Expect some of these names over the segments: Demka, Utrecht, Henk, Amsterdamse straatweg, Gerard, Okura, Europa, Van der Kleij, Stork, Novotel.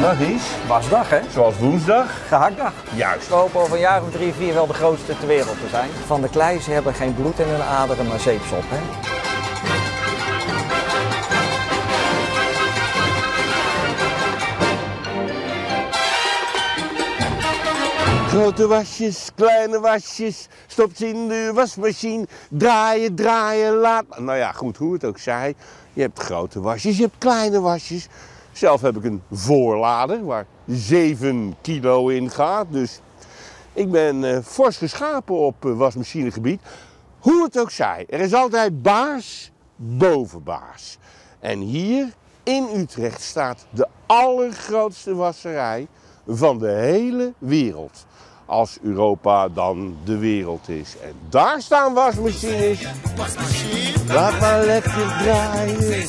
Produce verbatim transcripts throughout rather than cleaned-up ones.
Maandag is? Wasdag, hè? Zoals woensdag? Gehaktdag. Juist. We hopen over een jaar of drie, vier wel de grootste ter wereld te zijn. Van der Kleij, ze hebben geen bloed in hun aderen, maar zeepsop, hè? Grote wasjes, kleine wasjes, stopt ze in de wasmachine, draaien, draaien, laat... Nou ja, goed, hoe het ook zij, je hebt grote wasjes, je hebt kleine wasjes. Zelf heb ik een voorlader waar zeven kilo in gaat, dus ik ben uh, fors geschapen op uh, wasmachinegebied. Hoe het ook zij, er is altijd baas boven baas. En hier in Utrecht staat de allergrootste wasserij van de hele wereld. Als Europa dan de wereld is. En daar staan wasmachines. Laat maar lekker draaien.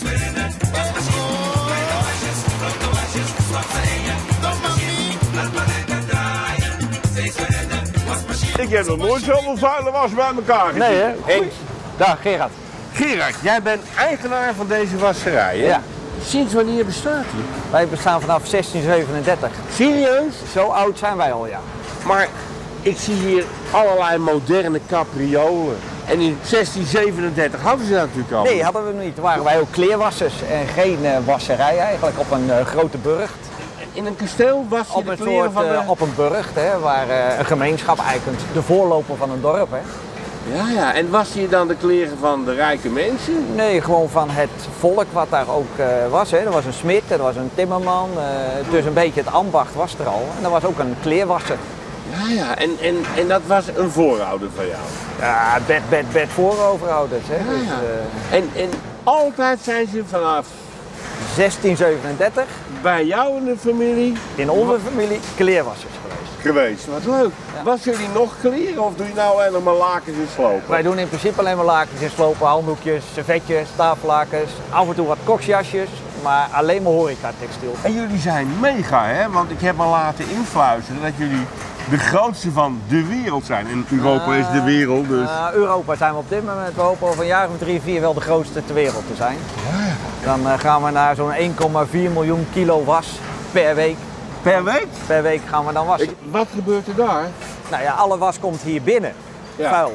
Ik heb nog nooit zoveel vuile was bij elkaar gezien. Nee, hè? Henk. Dag, Gerard. Gerard, jij bent eigenaar van deze wasserij, hè? Ja. Sinds wanneer bestaat die? Wij bestaan vanaf zestien zevenendertig. Serieus? Zo oud zijn wij al, ja. Maar ik zie hier allerlei moderne capriolen. En in zestien zevenendertig hadden ze dat natuurlijk al. Nee, hadden we niet. Toen waren wij ook kleerwassers en geen uh, wasserij eigenlijk op een uh, grote burcht. In een kasteel was je op de kleren soort, van de... Op een burcht, hè, waar uh, een gemeenschap eigenlijk de voorloper van een dorp, hè. Ja, ja. En was je dan de kleren van de rijke mensen? Nee, gewoon van het volk wat daar ook uh, was. Hè. Er was een smid, er was een timmerman, uh, dus een beetje het ambacht was er al. En er was ook een kleerwasser. Ja, ja. En, en, en dat was een voorouder van jou? Ja, bed, bed, bed vooroverhouders. Hè. Ja, dus, uh... en, en altijd zijn ze vanaf... zestien zevenendertig. Bij jou in de familie? In onze familie kleerwassers geweest. Geweest, wat leuk. Ja. Was jullie nog kleren of doe je nou alleen maar lakens en slopen? Wij doen in principe alleen maar lakens en slopen, handdoekjes, servetjes, tafellakens, af en toe wat koksjasjes, maar alleen maar horeca textiel. En jullie zijn mega, hè? Want ik heb al laten influisteren dat jullie de grootste van de wereld zijn. En Europa uh, is de wereld, dus... Uh, Europa zijn we op dit moment. We hopen over een jaar of drie, vier wel de grootste ter wereld te zijn. Dan uh, gaan we naar zo'n één komma vier miljoen kilo was per week. Per week? Per week gaan we dan wassen. Ik, wat gebeurt er daar? Nou ja, alle was komt hier binnen. Ja. Vuil.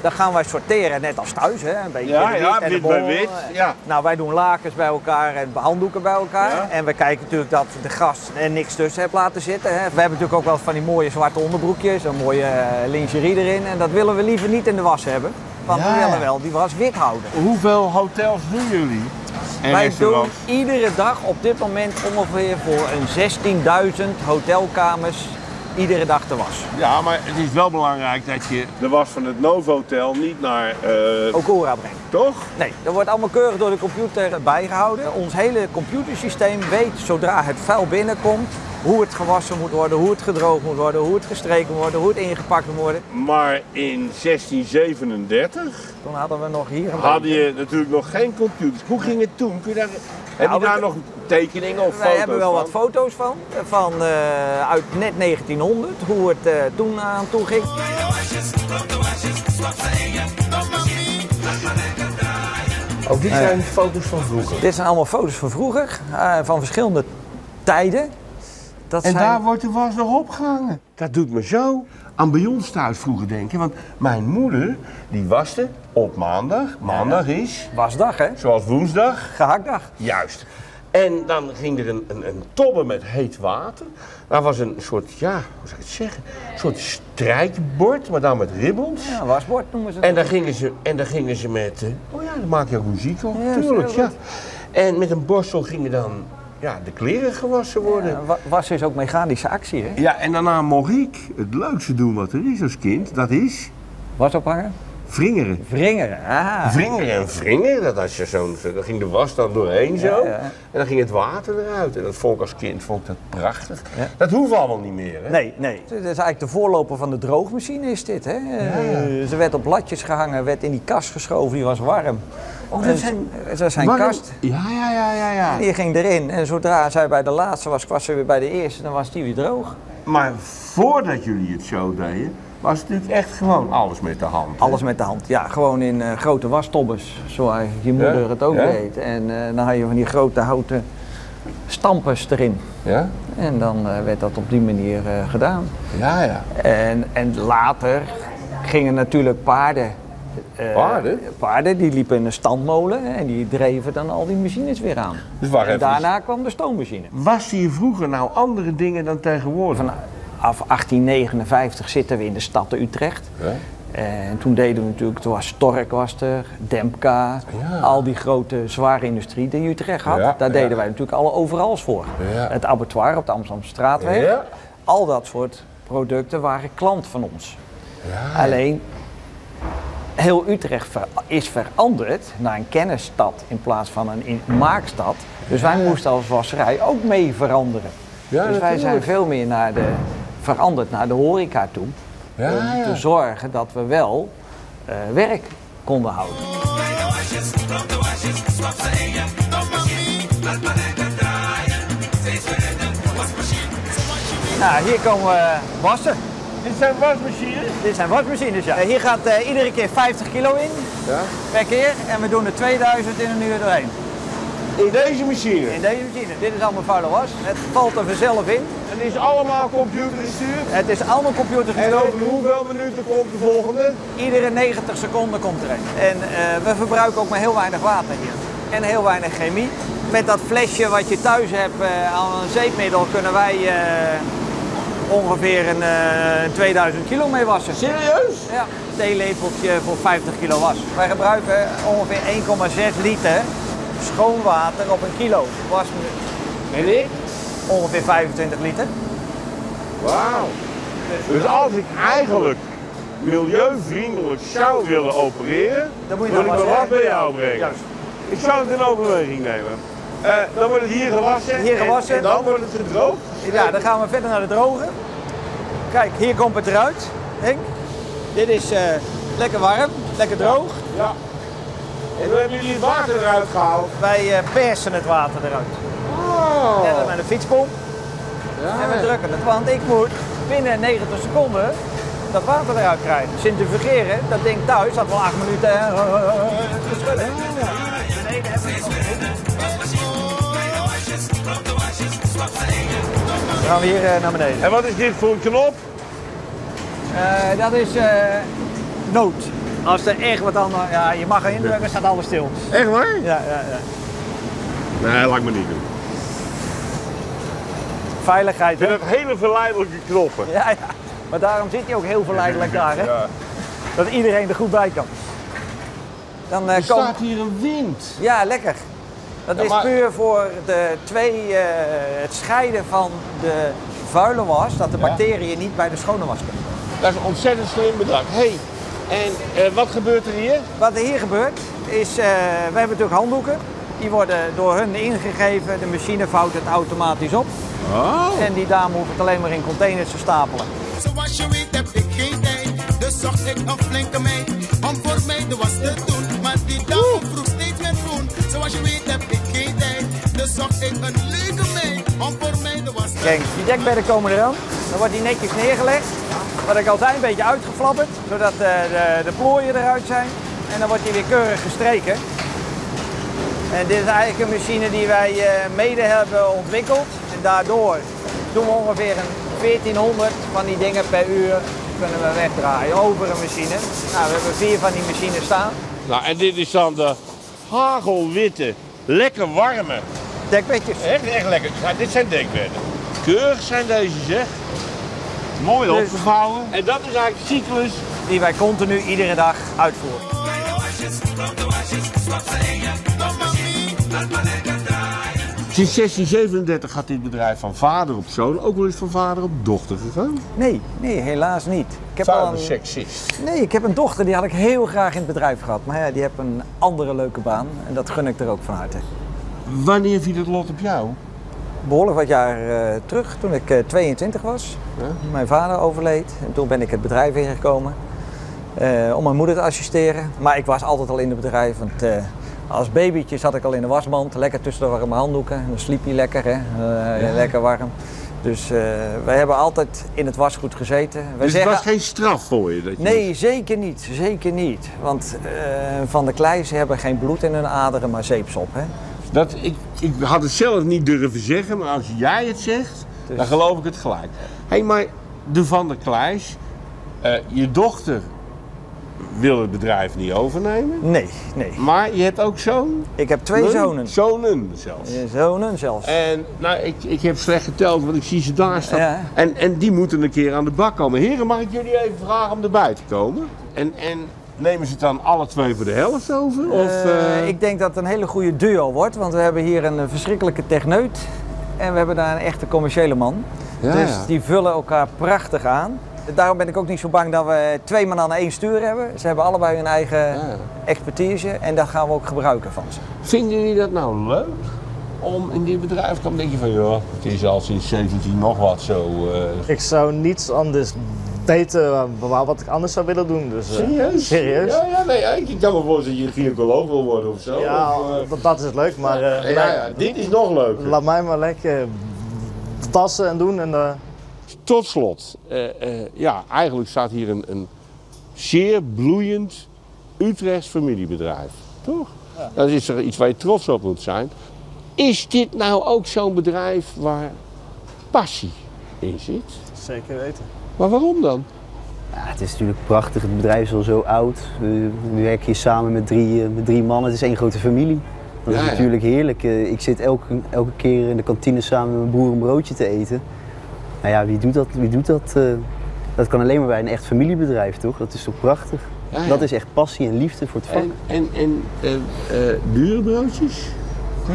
Dan gaan wij sorteren, net als thuis, hè? Een beetje ja, wit, ja, en wit bij wit. Ja. Nou, wij doen lakens bij elkaar en handdoeken bij elkaar. Ja. En we kijken natuurlijk dat de gast er niks tussen heeft laten zitten. Hè? We hebben natuurlijk ook wel van die mooie zwarte onderbroekjes, een mooie lingerie erin. En dat willen we liever niet in de was hebben, want ja, we willen wel die was wit houden. Hoeveel hotels doen jullie? En wij doen iedere dag op dit moment ongeveer voor een zestienduizend hotelkamers iedere dag de was. Ja, maar het is wel belangrijk dat je de was van het Novotel niet naar... Uh... Okura brengt. Toch? Nee, dat wordt allemaal keurig door de computer bijgehouden. Ons hele computersysteem weet zodra het vuil binnenkomt hoe het gewassen moet worden, hoe het gedroogd moet worden, hoe het gestreken moet worden, hoe het ingepakt moet worden. Maar in zestien zevenendertig... Toen hadden we nog hier... Hadden je natuurlijk nog geen computers. Hoe ging het toen? Kun je daar... Heb je daar nog tekeningen of foto's van? Wij hebben wel wat foto's van, van uh, uit net negentienhonderd, hoe het uh, toen aan toe ging. Ook dit zijn uh, foto's van vroeger? Dit zijn allemaal foto's van vroeger, uh, van verschillende tijden. Dat en zijn... daar wordt de was nog opgehangen. Dat doet me zo aan bij ons thuis vroeger denken, want mijn moeder die waste op maandag. Maandag is... Wasdag, hè? Zoals woensdag. Gehaktdag. Juist. En dan ging er een, een, een tobbe met heet water. Daar was een soort, ja, hoe zou ik het zeggen, een soort strijkbord, maar dan met ribbels. Ja, wasbord noemen ze het. En daar gingen ze, en daar gingen ze met, oh ja, dan maak je ook muziek op, ja, tuurlijk, ja. En met een borstel gingen dan... Ja, de kleren gewassen worden. Ja, wassen is ook mechanische actie, hè? Ja, en daarna mocht ik het leukste doen wat er is als kind, dat is... Was ophangen? Wringeren. Wringeren, ah. Wringeren en wringen, dat als je zo'n... Dan ging de was dan doorheen zo, ja, ja. En dan ging het water eruit. En dat vond ik als kind vond ik dat prachtig. Ja. Dat hoeft allemaal niet meer, hè? Nee, nee. Het is eigenlijk de voorloper van de droogmachine is dit, hè? Ja, ja. Ze werd op latjes gehangen, werd in die kast geschoven, die was warm. Oh, dat zijn, dat zijn kast. Ja, ja, ja, ja, ja. Die ging erin en zodra zij bij de laatste was, was ze weer bij de eerste, dan was die weer droog. Maar voordat jullie het zo deden, was het natuurlijk echt gewoon alles met de hand. Hè? Alles met de hand, ja. Gewoon in uh, grote wastobbes, zoals je moeder ja? het ook ja? deed. En uh, dan had je van die grote houten stampers erin. Ja? En dan uh, werd dat op die manier uh, gedaan. Ja, ja. En, en later gingen natuurlijk paarden. Uh, paarden? Paarden die liepen in een standmolen en die dreven dan al die machines weer aan. Dus waar en even... daarna kwam de stoommachine. Was hier vroeger nou andere dingen dan tegenwoordig? Vanaf achttien negenenvijftig zitten we in de stad Utrecht. Ja? En toen deden we natuurlijk, toen was Stork was er, Demka, ja. al die grote zware industrie die Utrecht had. Ja, daar deden ja. wij natuurlijk alle overals voor. Ja. Het abattoir op de Amsterdamse straatweg, ja. al dat soort producten waren klant van ons. Ja. Alleen, heel Utrecht ver, is veranderd naar een kennisstad in plaats van een in, maakstad. Dus ja. wij moesten als wasserij ook mee veranderen. Ja, dus wij zijn veel meer naar de, veranderd naar de horeca toe. Ja, om ja. te zorgen dat we wel uh, werk konden houden. Nou, hier komen we wassen. Dit zijn wasmachines? Dit zijn wasmachines, ja. Uh, hier gaat uh, iedere keer vijftig kilo in, ja. per keer. En we doen er tweeduizend in een uur doorheen. In deze machine? In deze machine. Dit is allemaal vuile was. Het valt er vanzelf in. En het is allemaal computergestuurd? Het is allemaal computergestuurd. En over hoeveel minuten komt de volgende? Iedere negentig seconden komt er een. En uh, we verbruiken ook maar heel weinig water hier. En heel weinig chemie. Met dat flesje wat je thuis hebt uh, aan een zeepmiddel kunnen wij uh, ongeveer een uh, tweeduizend kilo mee wassen. Serieus? Ja. Een theelepeltje voor vijftig kilo was. Wij gebruiken ongeveer één komma zes liter. Schoon water op een kilo wasmiddel. Weet ik? Ongeveer vijfentwintig liter. Wauw. Dus als ik eigenlijk milieuvriendelijk zou willen opereren, dan moet, je moet dan ik mijn was bij jou brengen. Juist. Ik zou het in overweging nemen. Uh, dan wordt het hier gewassen, hier gewassen. En, en dan wordt het gedroogd. Ja, dan gaan we verder naar de droger. Kijk, hier komt het eruit, Henk. Dit is uh, lekker warm, lekker droog. Ja. Ja. En hoe hebben jullie het water eruit gehaald? Wij uh, persen het water eruit. Oh. Net als met een fietspomp. Ja. En we drukken het, want ik moet binnen negentig seconden dat water eruit krijgen. Centrifugeren, dat ding thuis, dat wel acht minuten uh, uh, te schudden. Ja. Beneden heb ik dan gaan we hier uh, naar beneden. En wat is dit voor een knop? Uh, dat is uh, nood. Als er echt wat anders... Ja, je mag er indrukken, staat alles stil. Echt waar? Ja, ja, ja. Nee, laat me niet doen. Veiligheid, hè? Ik vind het hele verleidelijke knoppen. Ja, ja. Maar daarom zit je ook heel verleidelijk daar, hè? Ja. Dat iedereen er goed bij kan. Dan, uh, er kom... staat hier een wind. Ja, lekker. Dat ja, is maar... puur voor de twee, uh, het scheiden van de vuile was, dat de ja. bacteriën niet bij de schone was kunnen. Dat is ontzettend slim bedacht. Hey. En uh, wat gebeurt er hier? Wat er hier gebeurt is, uh, we hebben natuurlijk handdoeken. Die worden door hun ingegeven, de machine vouwt het automatisch op. Oh. En die dame hoeft het alleen maar in containers te stapelen. Kijk, die dekbedden komen eraan. Dan wordt die netjes neergelegd. Wat ik altijd een beetje uitgeflapperd, zodat de, de, de plooien eruit zijn. En dan wordt die weer keurig gestreken. En dit is eigenlijk een machine die wij mede hebben ontwikkeld. En daardoor doen we ongeveer veertienhonderd van die dingen per uur kunnen we wegdraaien over een machine. Nou, we hebben vier van die machines staan. Nou, en dit is dan de hagelwitte, lekker warme dekbedjes. Echt, echt lekker. Ja, dit zijn dekbedden. Keurig zijn deze, zeg. Mooi opgevouwen. En dat is eigenlijk de cyclus die wij continu iedere dag uitvoeren. Sinds zestien zevenendertig had dit bedrijf van vader op zoon ook wel eens van vader op dochter gegaan? Nee, nee, helaas niet. Ik heb al een seksist. Nee, ik heb een dochter, die had ik heel graag in het bedrijf gehad. Maar ja, die heeft een andere leuke baan en dat gun ik er ook van harte. Wanneer viel het lot op jou? Behoorlijk wat jaar uh, terug, toen ik uh, tweeëntwintig was. Ja. Mijn vader overleed en toen ben ik het bedrijf ingekomen uh, om mijn moeder te assisteren. Maar ik was altijd al in het bedrijf, want uh, als babytje zat ik al in de wasmand, lekker tussen de warme handdoeken. En dan sliep hij lekker, hè? Uh, ja. Lekker warm. Dus uh, wij hebben altijd in het wasgoed gezeten. Wij dus zeggen... het was geen straf voor je? Dat je nee, was... zeker niet, zeker niet. Want uh, Van der Kleij, ze hebben geen bloed in hun aderen, maar zeepsop. Hè? Dat, ik, ik had het zelf niet durven zeggen, maar als jij het zegt, dus... dan geloof ik het gelijk. Hé, hey, maar de Van der Kleijs, uh, je dochter wil het bedrijf niet overnemen. Nee, nee. Maar je hebt ook zoon? Ik heb twee zonen. Zonen zelfs. Zonen zelfs. En nou, ik, ik heb slecht geteld, want ik zie ze daar staan. Ja. En, en die moeten een keer aan de bak komen. Heren, mag ik jullie even vragen om erbij te komen? En, en nemen ze het dan alle twee voor de helft over? Of, uh, uh... Ik denk dat het een hele goede duo wordt, want we hebben hier een verschrikkelijke techneut. En we hebben daar een echte commerciële man. Ja, dus ja. Die vullen elkaar prachtig aan. Daarom ben ik ook niet zo bang dat we twee man aan één stuur hebben. Ze hebben allebei hun eigen ja. expertise en daar gaan we ook gebruiken van ze. Vinden jullie dat nou leuk om in dit bedrijf te komen? Denk je van ja, het is al sinds zeventien nog wat zo. Uh... Ik zou niets anders weten wat ik anders zou willen doen. Dus, uh... Serieus? Serieus? Ja, ja, nee, ik kan me voorstellen dat je gynaecoloog wil worden of zo. Ja, of, uh... dat is leuk, maar uh, ja, ja, ja, dit is nog leuker. Laat mij maar lekker tassen en doen. En, uh... Tot slot, uh, uh, ja, eigenlijk staat hier een, een zeer bloeiend Utrechts familiebedrijf, toch? Ja. Dat is er iets waar je trots op moet zijn. Is dit nou ook zo'n bedrijf waar passie in zit? Zeker weten. Maar waarom dan? Ja, het is natuurlijk prachtig, het bedrijf is al zo oud. We werken hier samen met drie, met drie mannen, het is één grote familie. Dat is ja, ja. natuurlijk heerlijk. Ik zit elke, elke keer in de kantine samen met mijn broer een broodje te eten. Nou ja, wie doet dat? Wie doet dat, uh, dat kan alleen maar bij een echt familiebedrijf, toch? Dat is toch prachtig? Ja, ja. Dat is echt passie en liefde voor het vak. En, en, en uh, uh, burenbroodjes?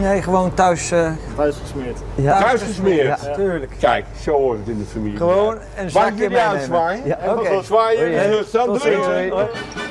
Nee, gewoon thuis... Uh... Thuis gesmeerd. Ja. Thuis gesmeerd? Ja, tuurlijk. Kijk, zo hoort het in de familie. Gewoon een zakje meenemen. Mag ik jullie uitzwaaien? Ja, oké. Okay. Zwaaien, oh, ja. Dus dan doe je.